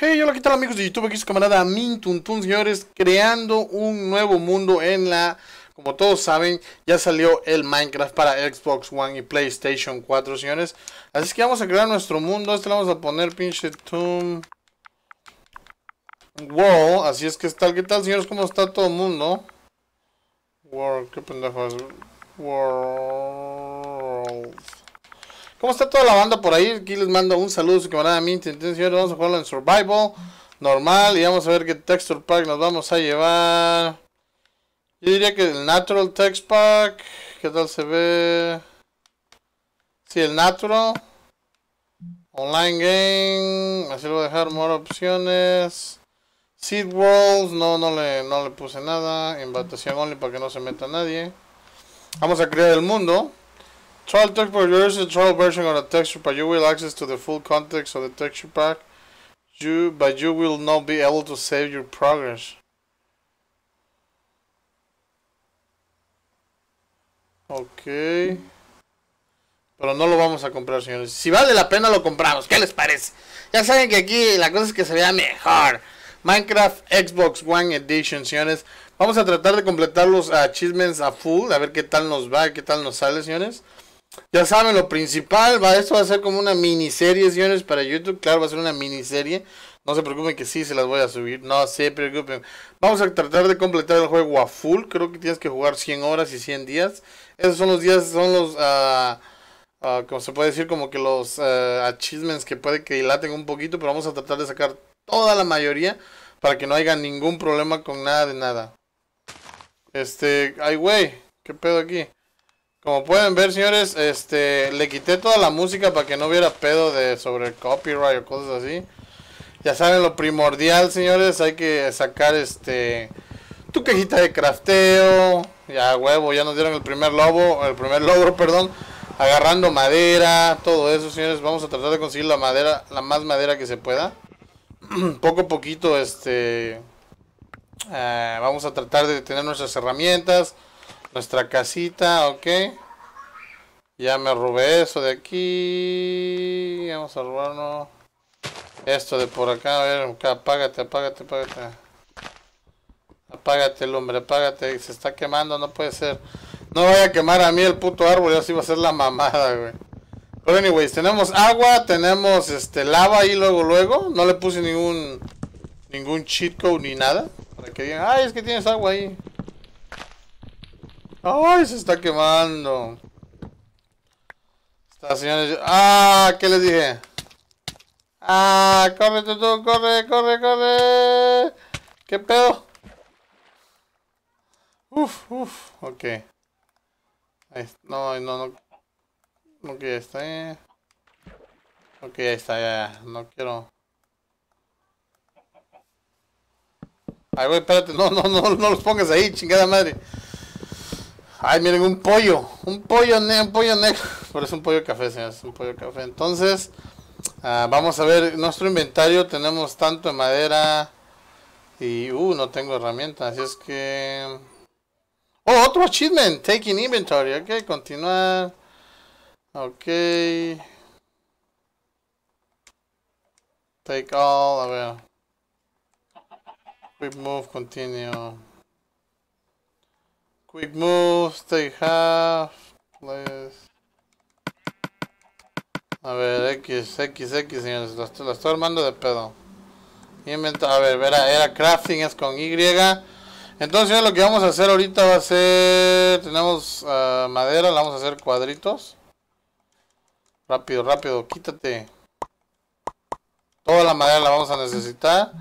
Hey, hola, ¿qué tal amigos de YouTube? Aquí su camarada Mintuntun, señores, creando un nuevo mundo en la... Como todos saben, ya salió el Minecraft para Xbox One y PlayStation 4, señores. Así es que vamos a crear nuestro mundo. Este le vamos a poner pinche Tomb World. Así es que tal, ¿qué tal, señores? ¿Cómo está todo el mundo? World, qué pendejo es. World. ¿Cómo está toda la banda por ahí? Aquí les mando un saludo a su camarada Mintuntun, señores. Vamos a jugarlo en Survival Normal y vamos a ver qué Texture Pack nos vamos a llevar. Yo diría que el Natural Text Pack. ¿Qué tal se ve? Sí, el Natural Online Game. Así lo voy a dejar, más opciones. Seed Worlds. No le puse nada. Invitación only para que no se meta nadie. Vamos a crear el mundo. Trial Text Pack. There is a trial version of the Texture Pack. You will access to the full context of the Texture Pack, but you will not be able to save your progress. Ok. Pero no lo vamos a comprar, señores. Si vale la pena lo compramos, ¿qué les parece? Ya saben que aquí la cosa es que se vea mejor. Minecraft Xbox One Edition, señores. Vamos a tratar de completar los achievements a full. A ver qué tal nos va, qué tal nos sale, señores. Ya saben, lo principal va, esto va a ser como una miniserie, señores, para YouTube. Claro, va a ser una miniserie. No se preocupen que sí se las voy a subir. No se preocupen. Vamos a tratar de completar el juego a full. Creo que tienes que jugar 100 horas y 100 días. Esos son los días, son los... como se puede decir, como que los achievements que puede que dilaten un poquito. Pero vamos a tratar de sacar toda la mayoría para que no haya ningún problema con nada de nada. Ay, güey. ¿Qué pedo aquí? Como pueden ver, señores, le quité toda la música para que no hubiera pedo de sobre copyright o cosas así. Ya saben, lo primordial, señores, hay que sacar tu cajita de crafteo. Ya huevo, ya nos dieron el primer logro, perdón, agarrando madera, todo eso, señores. Vamos a tratar de conseguir la madera, la más madera que se pueda. Poco a poquito, vamos a tratar de tener nuestras herramientas, nuestra casita, ok. Ya me robé eso de aquí. Vamos a robarnos esto de por acá, a ver, apágate. Apágate el hombre, apágate, se está quemando, no puede ser. No vaya a quemar a mí el puto árbol, ya sí va a ser la mamada, güey. Pero anyways, tenemos agua, tenemos lava ahí luego. No le puse ningún cheat code ni nada. Para que digan, ay, es que tienes agua ahí. Ay, se está quemando. Está, señores. Ah, ¿qué les dije? Ah, corre tú, corre. ¿Qué pedo? Uf, ok. No, ok, ahí está. Ok, ahí está, ya. No quiero. Ay, güey, espérate. No los pongas ahí, chingada madre. Ay, miren, un pollo negro. Pero es un pollo café, señores, es un pollo café. Entonces... vamos a ver nuestro inventario. Tenemos tanto de madera y no tengo herramientas, así es que otro achievement, taking inventory. Ok, continuar. Ok, take all, a ver, quick move, continue, quick move, take half, please. A ver, X, señores, lo estoy armando de pedo. A ver, era crafting, es con Y. Entonces, señores, lo que vamos a hacer ahorita va a ser... Tenemos madera, la vamos a hacer cuadritos. Rápido, quítate. Toda la madera la vamos a necesitar.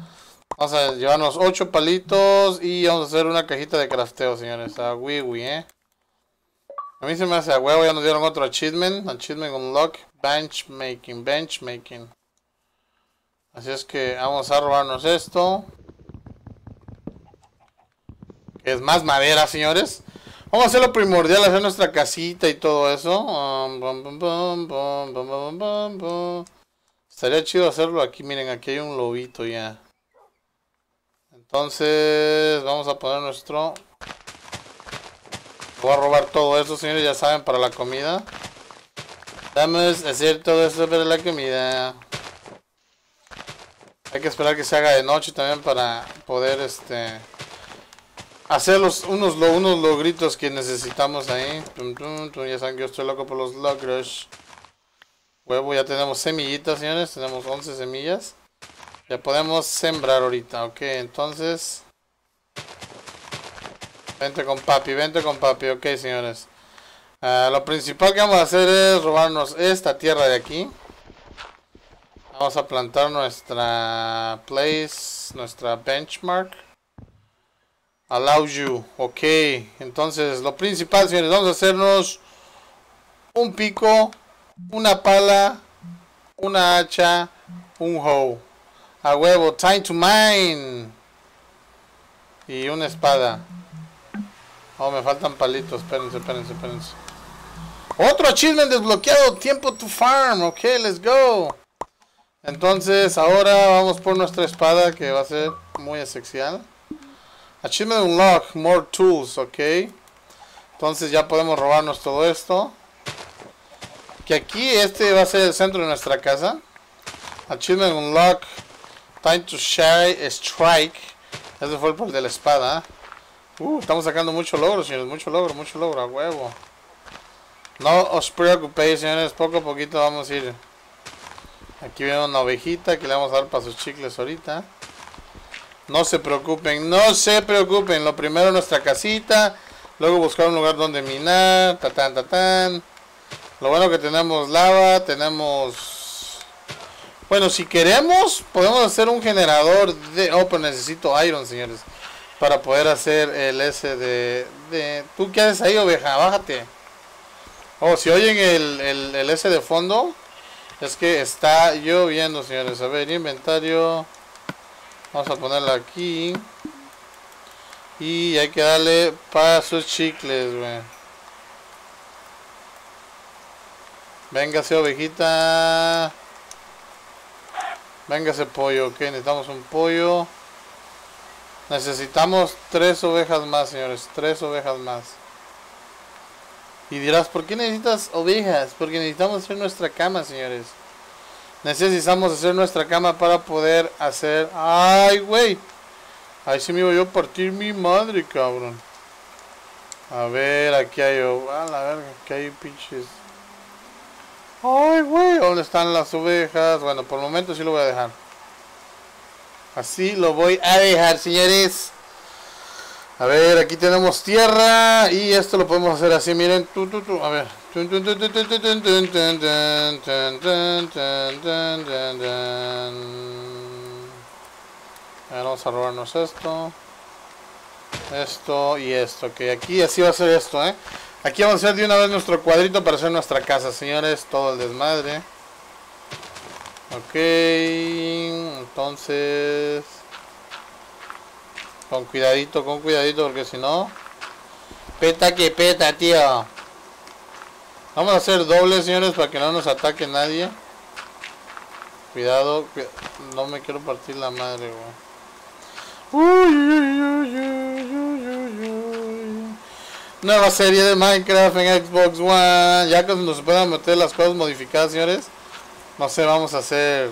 Vamos a llevarnos 8 palitos y vamos a hacer una cajita de crafteo, señores. A wiwi, A mí se me hace a huevo, ya nos dieron otro achievement. Achievement unlock. Benchmaking. Así es que vamos a robarnos esto. Es más madera, señores. Vamos a hacer lo primordial, hacer nuestra casita y todo eso. Estaría chido hacerlo aquí. Miren, aquí hay un lobito ya. Entonces, vamos a poner nuestro... Voy a robar todo eso, señores, ya saben, para la comida. Vamos a hacer todo eso para la comida. Hay que esperar que se haga de noche también para poder hacer unos logritos que necesitamos ahí. Ya saben que yo estoy loco por los logros. Huevo, ya tenemos semillitas, señores. Tenemos 11 semillas. Ya podemos sembrar ahorita. Ok, entonces... vente con papi, ok, señores. Lo principal que vamos a hacer es robarnos esta tierra de aquí. Vamos a plantar nuestra place, nuestra benchmark. Allow you, ok. Entonces, lo principal, señores, vamos a hacernos un pico, una pala, una hacha, un hoe. A huevo, time to mine. Y una espada. Oh, me faltan palitos, espérense, espérense, espérense. Otro achievement desbloqueado, tiempo to farm, ok, let's go. Entonces, ahora vamos por nuestra espada, que va a ser muy esencial. Achievement unlock, more tools, ok. Entonces ya podemos robarnos todo esto. Que aquí este va a ser el centro de nuestra casa. Achievement unlock, time to strike. Ese fue el de la espada, ¿eh? Estamos sacando mucho logro, señores, mucho logro, a huevo. No os preocupéis, señores, poco a poquito vamos a ir. Aquí viene una ovejita que le vamos a dar para sus chicles ahorita. No se preocupen, no se preocupen. Lo primero nuestra casita, luego buscar un lugar donde minar, tatán, tatán. Lo bueno que tenemos lava, tenemos... Bueno, si queremos, podemos hacer un generador de... Oh, pero necesito iron, señores, para poder hacer el ¿Tú qué haces ahí, oveja? Bájate. Oh, si oyen el S de fondo, es que está lloviendo, señores. A ver, inventario. Vamos a ponerlo aquí. Y hay que darle para sus chicles, güey. Véngase, ovejita. Véngase, pollo. Ok, necesitamos un pollo. Necesitamos 3 ovejas más, señores. 3 ovejas más. Y dirás, ¿por qué necesitas ovejas? Porque necesitamos hacer nuestra cama, señores. Necesitamos hacer nuestra cama para poder hacer... ¡Ay, güey! Ahí sí me voy a partir mi madre, cabrón. A ver, aquí hay... A la verga, aquí hay pinches... ¡Ay, güey! ¿Dónde están las ovejas? Bueno, por el momento sí lo voy a dejar. Así lo voy a dejar, señores. A ver, aquí tenemos tierra. Y esto lo podemos hacer así, miren. A ver. A ver, vamos a robarnos esto. Esto y esto. Ok, aquí así va a ser esto, ¿eh? Aquí vamos a hacer de una vez nuestro cuadrito para hacer nuestra casa, señores. Todo el desmadre. Ok, entonces con cuidadito, porque si no, peta que peta, tío. Vamos a hacer doble, señores, para que no nos ataque nadie. Cuidado, no me quiero partir la madre, güey. Nueva serie de Minecraft en Xbox One. Ya que nos puedan meter las cosas modificadas, señores. No sé, vamos a hacer...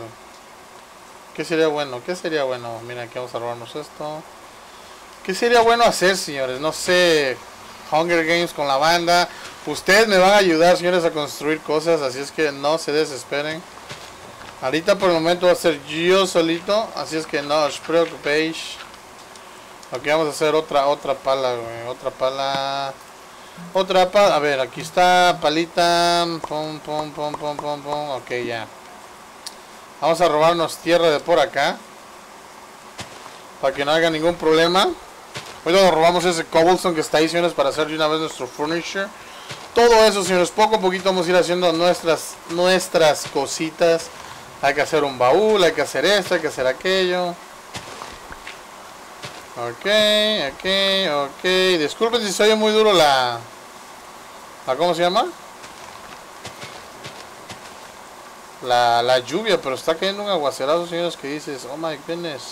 ¿Qué sería bueno? ¿Qué sería bueno? Mira, aquí vamos a robarnos esto. ¿Qué sería bueno hacer, señores? No sé. Hunger Games con la banda. Ustedes me van a ayudar, señores, a construir cosas. Así es que no se desesperen. Ahorita por el momento va a ser yo solito. Así es que no os preocupéis. Ok, vamos a hacer otra pala, güey. Otra pala... Otra pala, a ver, aquí está, palita, pum, pum, pum, pum, pum, pum, ok, ya. Vamos a robarnos tierra de por acá, para que no haya ningún problema. Hoy nos robamos ese cobblestone que está ahí, señores, para hacer de una vez nuestro furniture. Todo eso, señores, poco a poquito vamos a ir haciendo nuestras cositas. Hay que hacer un baúl, hay que hacer esto, hay que hacer aquello. Ok, ok, ok. Disculpen si se oye muy duro la ¿cómo se llama? La lluvia, pero está cayendo un aguacerazo, señores, que dices, oh my goodness.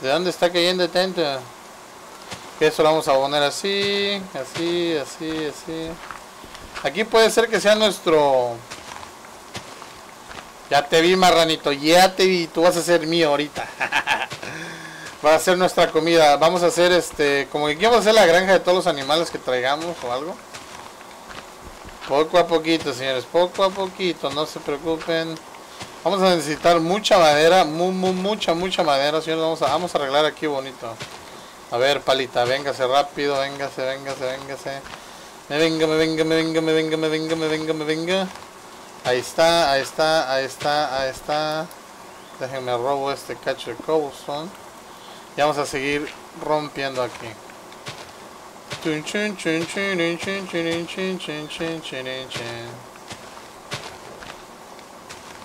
¿De dónde está cayendo tanto? Que eso lo vamos a poner así, así, así, así. Aquí puede ser que sea nuestro... Ya te vi, marranito, ya te vi. Tú vas a ser mío ahorita. Va a ser nuestra comida. Vamos a hacer como que vamos a hacer la granja de todos los animales que traigamos o algo. Poco a poquito, señores, poco a poquito, no se preocupen. Vamos a necesitar mucha madera, mucha madera, señores. Vamos a arreglar aquí bonito. A ver, palita, véngase rápido, véngase. Me venga. Ahí está. Déjenme robo este cacho de cobblestone. Y vamos a seguir rompiendo aquí.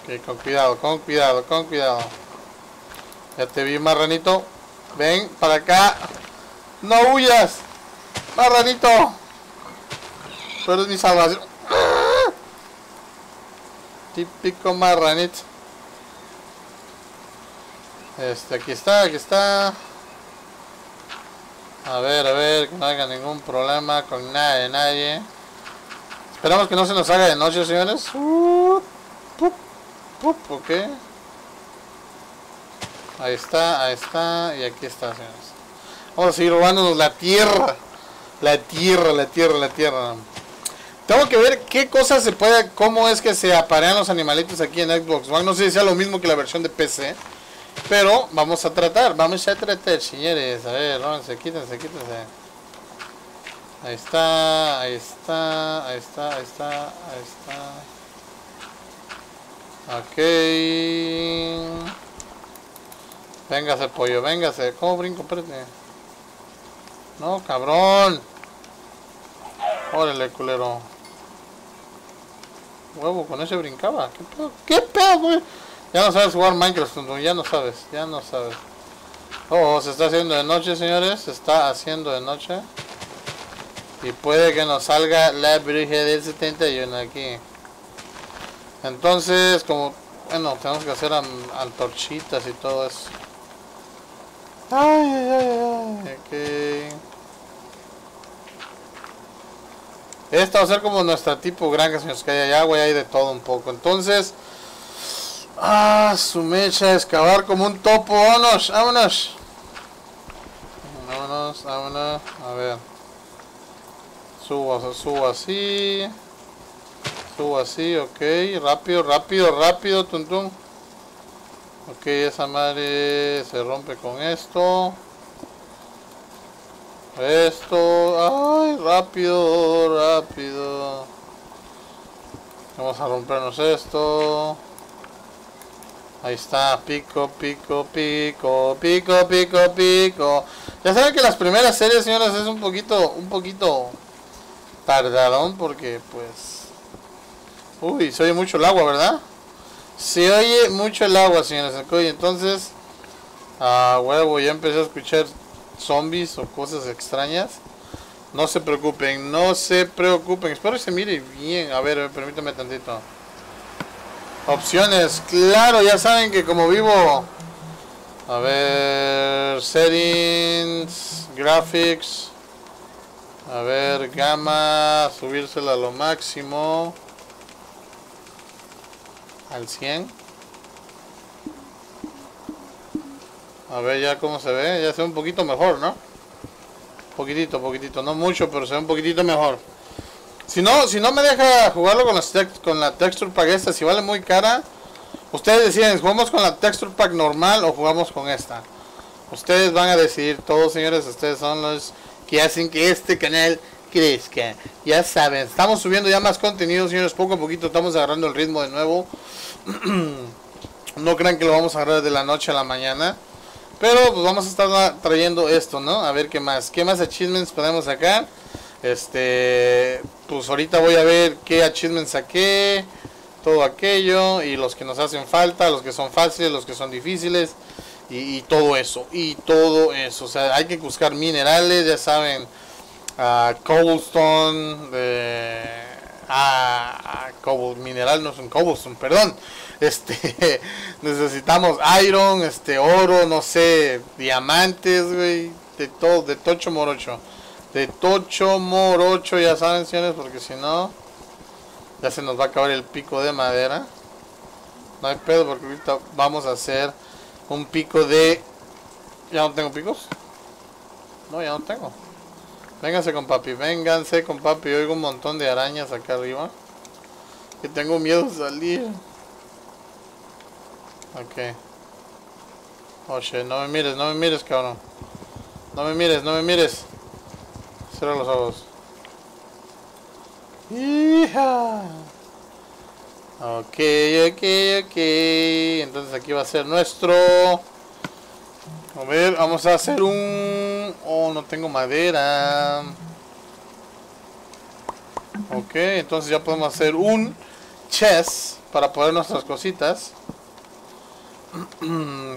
Ok, con cuidado. Ya te vi, marranito. Ven para acá. No huyas, marranito. Tú eres mi salvación. ¡Ah! Típico marranito. Aquí está. A ver, que no haga ningún problema con nada de nadie. Esperamos que no se nos haga de noche, señores. Ok. Ahí está. Y aquí está, señores. Vamos a seguir robándonos la tierra. La tierra. Tengo que ver qué cosas se puede, cómo es que se aparean los animalitos aquí en Xbox One. No sé si sea lo mismo que la versión de PC. Pero vamos a tratar, señores. A ver, quítense. Ahí está. Ok. Véngase, pollo, véngase. ¿Cómo brinco? Espérate. No, cabrón. Órale, culero. Huevo, con ese brincaba. ¿Qué pedo, güey? Ya no sabes jugar Minecraft, ya no sabes. Oh, se está haciendo de noche, señores. Se está haciendo de noche. Y puede que nos salga la Virgen del 71 aquí. Entonces, como... Bueno, tenemos que hacer antorchitas y todo eso. Ay. Ok. Esta va a ser como nuestra tipo granja, señores. Que hay agua y hay de todo un poco. Entonces... Ah, su mecha, excavar como un topo. Vámonos. A ver. Subo así, ok. Rápido, tuntum. Ok, esa madre se rompe con esto. Ay, rápido. Vamos a rompernos esto. Ahí está, pico. Ya saben que las primeras series, señoras, es un poquito tardadón porque, pues... Uy, se oye mucho el agua, ¿verdad? Se oye mucho el agua, señores. Entonces, huevo, ya empecé a escuchar zombies o cosas extrañas. No se preocupen. Espero que se mire bien. A ver, permítame tantito. Opciones, claro, ya saben que como vivo. A ver, settings, graphics. A ver, gamma, subírsela a lo máximo. Al 100. A ver ya cómo se ve, ya se ve un poquito mejor, ¿no? Poquitito, no mucho, pero se ve un poquitito mejor. Si no me deja jugarlo con la Texture Pack esta, si vale muy cara. Ustedes deciden, ¿jugamos con la Texture Pack normal o jugamos con esta? Ustedes van a decidir todos, señores. Ustedes son los que hacen que este canal crezca. Ya saben, estamos subiendo ya más contenido, señores. Poco a poquito estamos agarrando el ritmo de nuevo. No crean que lo vamos a agarrar de la noche a la mañana. Pero pues vamos a estar trayendo esto, ¿no? A ver qué más achievements podemos sacar. Pues ahorita voy a ver qué achievements saqué, todo aquello, y los que nos hacen falta, los que son fáciles, los que son difíciles, y todo eso, o sea, hay que buscar minerales, ya saben, cobblestone, mineral, no es un cobblestone, perdón, necesitamos iron, oro, no sé, diamantes, güey, de todo, de tocho morocho. Ya saben, señores, porque si no ya se nos va a acabar el pico de madera. No hay pedo, porque ahorita vamos a hacer un pico de... ¿Ya no tengo picos? No, ya no tengo. Vénganse con papi, vénganse con papi. Oigo un montón de arañas acá arriba, que tengo miedo de salir. Ok. Oye, no me mires, no me mires, cabrón. No me mires, no me mires. Cierra los ojos. ¡Hija! Ok. Entonces aquí va a ser nuestro... A ver, vamos a hacer un... Oh, no tengo madera. Ok, entonces ya podemos hacer un chest para poner nuestras cositas.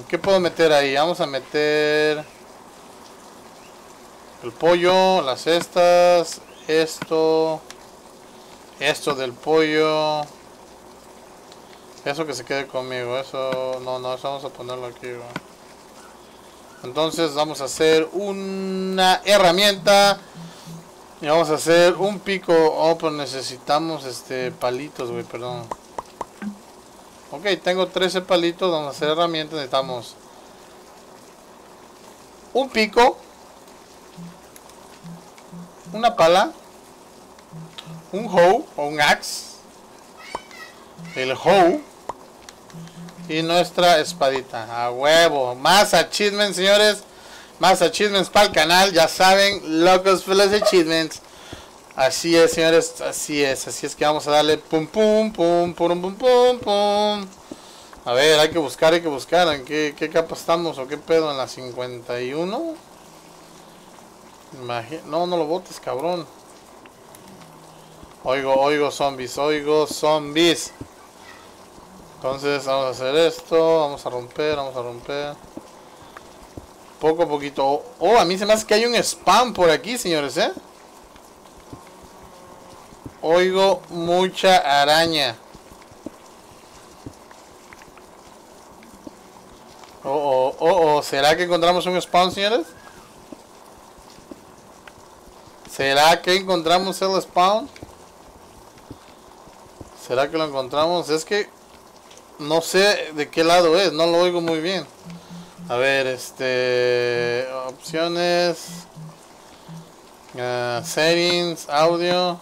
¿Qué puedo meter ahí? Vamos a meter... el pollo, las cestas, esto... esto del pollo... Eso que se quede conmigo, eso... No, no, eso vamos a ponerlo aquí, güey. Entonces vamos a hacer una herramienta y vamos a hacer un pico. Oh, pues necesitamos palitos, güey, perdón. Ok, tengo 13 palitos. Vamos a hacer herramientas. Necesitamos un pico, una pala, un hoe o un axe, el hoe y nuestra espadita. A huevo. Más achievements, señores. Más achievements para el canal. Ya saben, locos por los achievements. Así es, señores. Así es. Así es que vamos a darle pum pum pum pum pum pum pum. A ver, hay que buscar, hay que buscar. ¿En qué capa estamos o qué pedo? ¿En la 51? No, no lo botes, cabrón. Oigo zombies. Oigo zombies. Entonces vamos a hacer esto, vamos a romper. Poco a poquito. Oh, a mí se me hace que hay un spam por aquí, señores, ¿eh? Oigo mucha araña. Oh. ¿Será que encontramos un spam, señores? ¿Será que encontramos el spawn? ¿Será que lo encontramos? Es que... no sé de qué lado es, no lo oigo muy bien. A ver, opciones, settings, audio.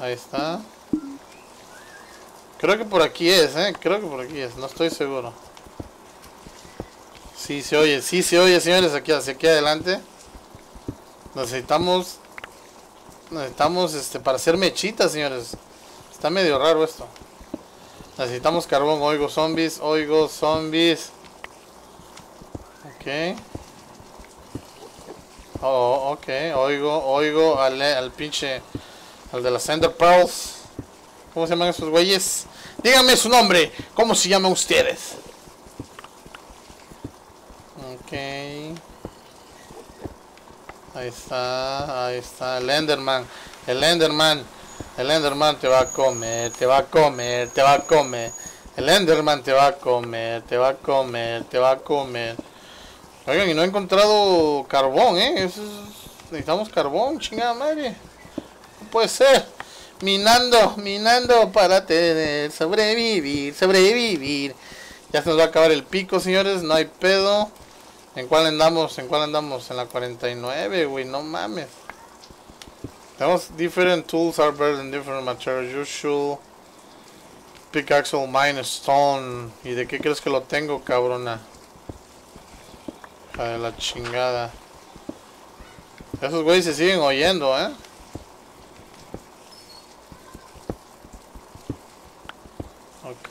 Ahí está. Creo que por aquí es, creo que por aquí es, no estoy seguro. Sí se oye, señores, aquí, hacia aquí adelante. Necesitamos para hacer mechitas, señores. Está medio raro esto. Necesitamos carbón. Oigo zombies. Ok. Oh, ok. Oigo al pinche... al de las Ender Pearls. ¿Cómo se llaman esos güeyes? Díganme su nombre. ¿Cómo se llaman ustedes? Ok. Ahí está, el Enderman te va a comer, el Enderman te va a comer. Oigan, y no he encontrado carbón, necesitamos carbón, chingada madre, no puede ser, minando para tener, sobrevivir, ya se nos va a acabar el pico, señores, no hay pedo. ¿En cuál andamos? En la 49, güey, no mames. Tenemos different tools are better than different materials. Usual pickaxe, mine, stone. ¿Y de qué crees que lo tengo, cabrona? A la chingada. Esos güeyes se siguen oyendo, ¿eh? Ok.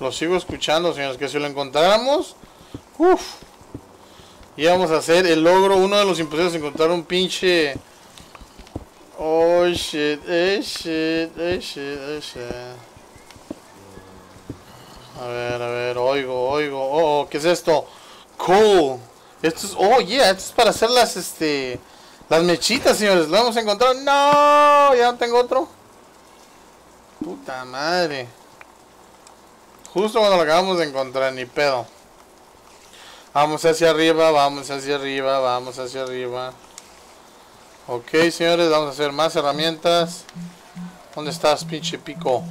Lo sigo escuchando, señores, que si lo encontráramos... Uff, y vamos a hacer el logro, uno de los imposibles, encontrar un pinche... Oh shit, shit. A ver, oigo. Oh, ¿qué es esto? Cool. Esto es para hacer las mechitas, señores. Lo hemos encontrado. No, ya no tengo otro. Puta madre. Justo cuando lo acabamos de encontrar, ni pedo. Vamos hacia arriba. Ok, señores, vamos a hacer más herramientas. ¿Dónde estás, pinche pico?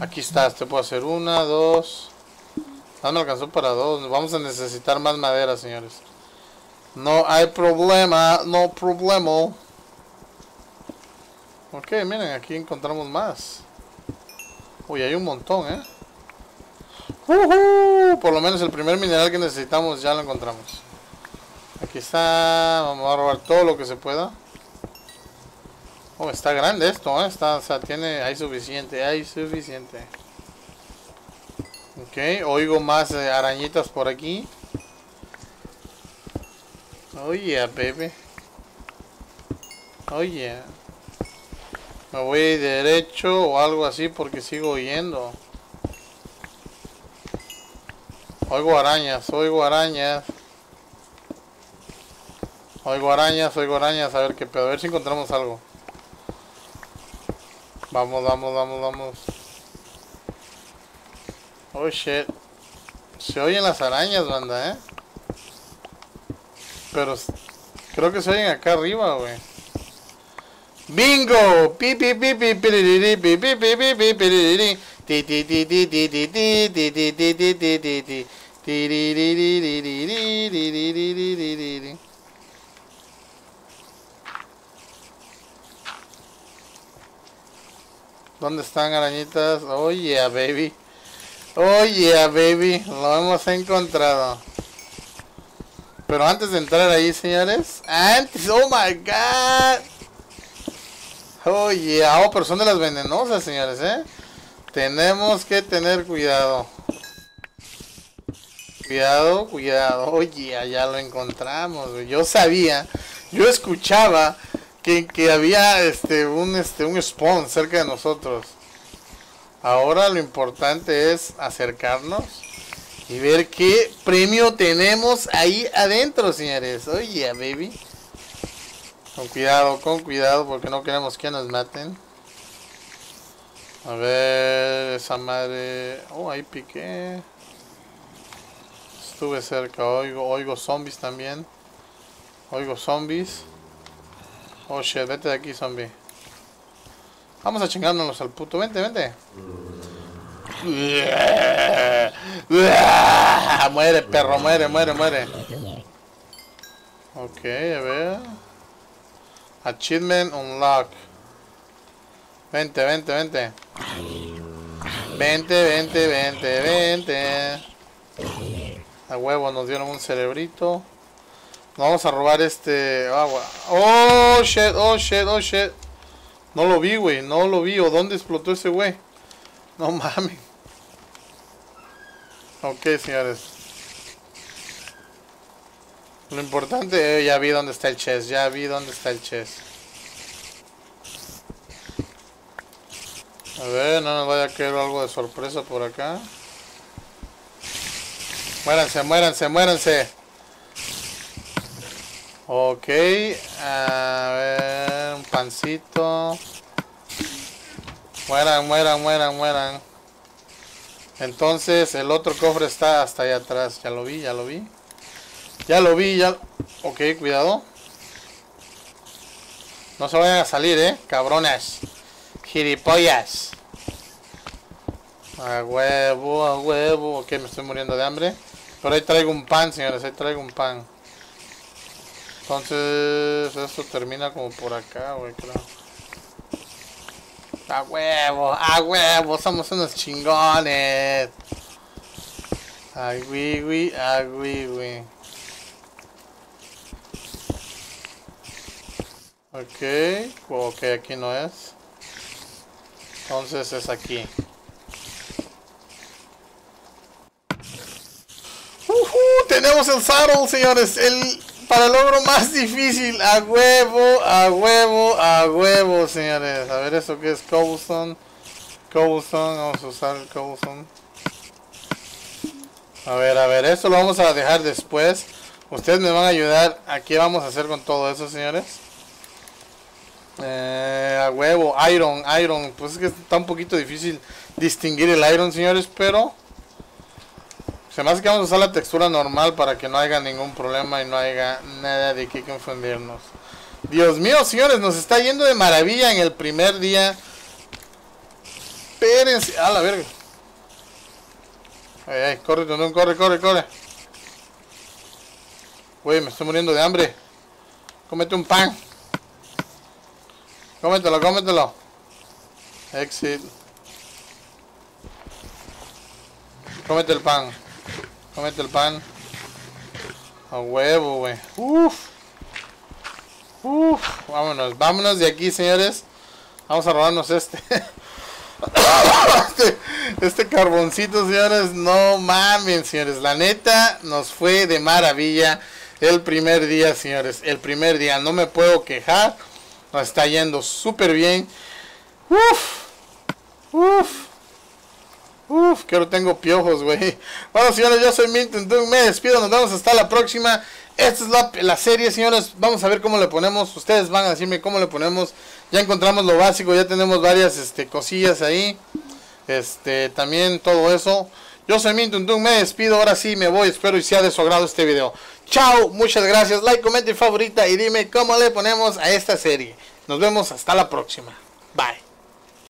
Aquí estás, te puedo hacer una, dos. Nada me alcanzó para dos. Vamos a necesitar más madera, señores. No hay problema, no problema. Ok, miren, aquí encontramos más. Uy, hay un montón, ¿eh? Por lo menos el primer mineral que necesitamos ya lo encontramos. Aquí está. Vamos a robar todo lo que se pueda. Oh, está grande esto, ¿eh? Está, o sea, tiene... Hay suficiente, hay suficiente. Ok, oigo más arañitas por aquí. Oye, bebé. Oye. Me voy derecho o algo así porque sigo oyendo. Oigo arañas, oigo arañas. Oigo arañas, oigo arañas. A ver qué pedo, a ver si encontramos algo. Vamos, vamos, vamos, vamos. Oh shit. Se oyen las arañas, banda, eh. Pero creo que se oyen acá arriba, güey. Bingo, pipi pipi piriri pipi pipi piriri ti ti ti ti ti ti ti ti ti ti ti. ¿Dónde están arañitas? Oh yeah, baby. Oh yeah, baby. Lo hemos encontrado. Pero antes de entrar ahí, señores, antes, oh my god. Oh yeah, oh, pero son de las venenosas, señores, ¿eh? Tenemos que tener cuidado. Cuidado, cuidado. Oh yeah, ya lo encontramos, güey. Yo sabía, yo escuchaba que había un spawn cerca de nosotros. Ahora lo importante es acercarnos y ver qué premio tenemos ahí adentro, señores. Oh yeah, baby. Con cuidado, porque no queremos que nos maten. A ver, esa madre... Oh, ahí piqué. Estuve cerca, oigo zombies también. Oigo zombies. Oh, shit, vete de aquí, zombie. Vamos a chingándonos al puto, vente, vente. Muere, perro, muere, muere, muere. Ok, a ver... Achievement unlock. Vente, vente, vente. Vente, vente, vente, vente. A huevo, nos dieron un cerebrito. Nos vamos a robar este agua. Oh shit, oh shit, oh shit. No lo vi, güey, no lo vi. ¿O dónde explotó ese güey? No mames. Ok, señores. Lo importante, ya vi dónde está el chest, ya vi dónde está el chest. A ver, no nos vaya a caer algo de sorpresa por acá. Muéranse, muéranse, muéranse. Ok, a ver, un pancito. Mueran, mueran, mueran, mueran. Entonces, el otro cofre está hasta allá atrás, ya lo vi, ya lo vi. Ya lo vi, ya... Ok, cuidado. No se vayan a salir, cabronas. Gilipollas. A huevo, a huevo. Ok, me estoy muriendo de hambre. Pero ahí traigo un pan, señores, ahí traigo un pan. Entonces... Esto termina como por acá, güey, creo. A huevo, somos unos chingones. Ay, güey, güey, ay, güey, güey. Ok, aquí no es. Entonces es aquí. Tenemos el saddle, señores. Para el logro más difícil. A huevo, a huevo, a huevo, señores. A ver, eso que es cobblestone. Cobblestone, vamos a usar el cobblestone. A ver, esto lo vamos a dejar después. Ustedes me van a ayudar a qué vamos a hacer con todo eso, señores. A huevo, iron, iron. Pues es que está un poquito difícil distinguir el iron, señores, pero se me hace que vamos a usar la textura normal para que no haya ningún problema y no haya nada de qué confundirnos. Dios mío, señores, nos está yendo de maravilla en el primer día. Espérense. A la verga. Ay, ay, corre, Tuntún, corre, corre, corre. Güey, me estoy muriendo de hambre. Cómete un pan. Cómetelo, cómetelo. Exit. Cómete el pan. Cómete el pan. A huevo, güey. Uf. Uf. Vámonos, vámonos de aquí, señores. Vamos a robarnos este. Este carboncito, señores. No mamen, señores. La neta, nos fue de maravilla el primer día, señores. El primer día, no me puedo quejar. Nos está yendo súper bien. Uf. Uf. Uf, que ahora tengo piojos, güey. Bueno, señores, yo soy Mintuntun, me despido, nos vemos hasta la próxima. Esta es la serie, señores. Vamos a ver cómo le ponemos. Ustedes van a decirme cómo le ponemos. Ya encontramos lo básico, ya tenemos varias cosillas ahí. También todo eso. Yo soy Mintuntun, me despido, ahora sí me voy. Espero y sea de su agrado este video. Chao, muchas gracias, like, comenta y favorita. Y dime cómo le ponemos a esta serie. Nos vemos hasta la próxima. Bye.